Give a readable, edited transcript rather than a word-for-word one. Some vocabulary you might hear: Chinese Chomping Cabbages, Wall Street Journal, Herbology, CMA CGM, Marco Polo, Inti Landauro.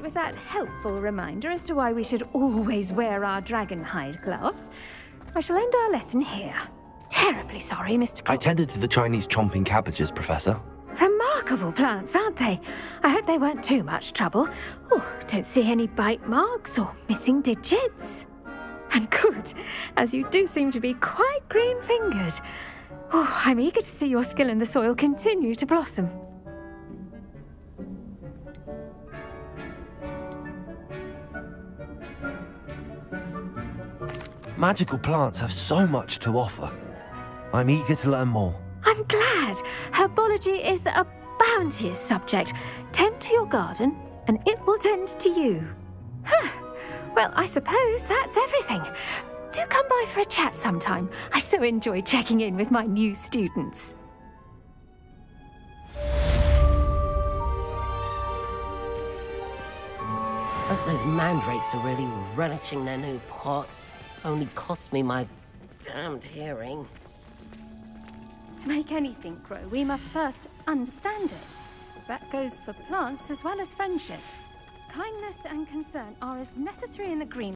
And with that helpful reminder as to why we should always wear our dragon hide gloves, I shall end our lesson here. Terribly sorry, Mr. Cole. I tended to the Chinese chomping cabbages, Professor. Remarkable plants, aren't they? I hope they weren't too much trouble. Oh, don't see any bite marks or missing digits. And good, as you do seem to be quite green-fingered. Oh, I'm eager to see your skill in the soil continue to blossom. Magical plants have so much to offer. I'm eager to learn more. I'm glad. Herbology is a bounteous subject. Tend to your garden, and it will tend to you. Huh. Well, I suppose that's everything. Do come by for a chat sometime. I so enjoy checking in with my new students. But those mandrakes are really relishing their new pots. Only cost me my damned hearing. To make anything grow, we must first understand it. That goes for plants as well as friendships. Kindness and concern are as necessary in the green